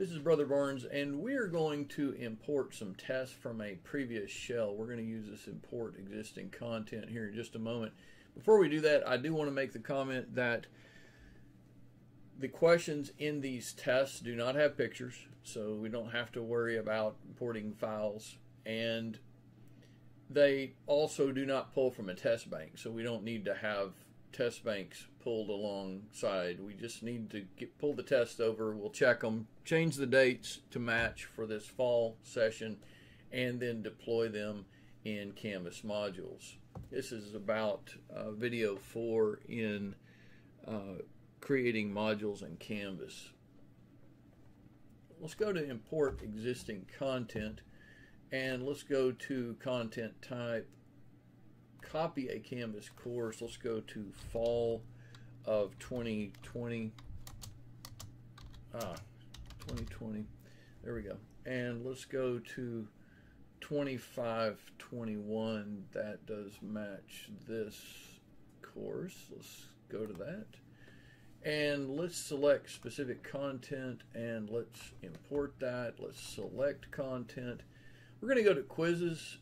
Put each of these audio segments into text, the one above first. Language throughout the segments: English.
This is Brother Barnes, and we're going to import some tests from a previous shell. We're going to use this import existing content here in just a moment. Before we do that, I do want to make the comment that the questions in these tests do not have pictures, so we don't have to worry about importing files, and they also do not pull from a test bank, so we don't need to have test banks pulled alongside. We just need to pull the test over, we'll check them, change the dates to match for this fall session, and then deploy them in Canvas modules. This is about video 4 in creating modules in Canvas. Let's go to import existing content, and let's go to content type, copy a Canvas course. Let's go to fall of 2020. 2020. There we go. And let's go to 2521. That does match this course. Let's go to that. And let's select specific content and let's import that. Let's select content. We're going to go to quizzes.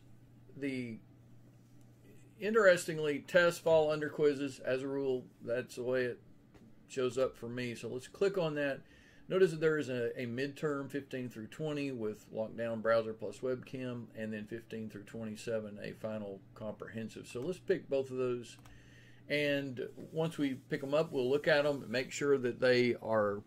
Interestingly, tests fall under quizzes as a rule. That's the way it shows up for me. So let's click on that. Notice that there is a midterm 15 through 20 with Lockdown Browser plus Webcam, and then 15 through 27, a final comprehensive. So let's pick both of those. And once we pick them up, we'll look at them and make sure that they are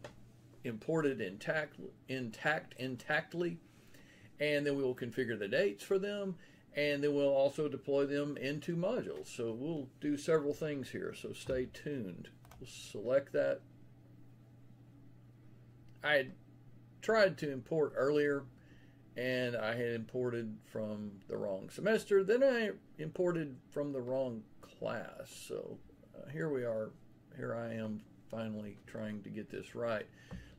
imported intactly. And then we will configure the dates for them. And then we'll also deploy them into modules. So we'll do several things here, so stay tuned. We'll select that. I tried to import earlier, and I had imported from the wrong semester. Then I imported from the wrong class. So here we are. Here I am finally trying to get this right.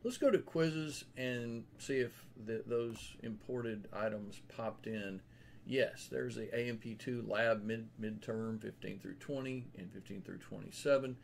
Let's go to quizzes and see if those imported items popped in. Yes, there's the AMP2 lab midterm 15 through 20 and 15 through 27.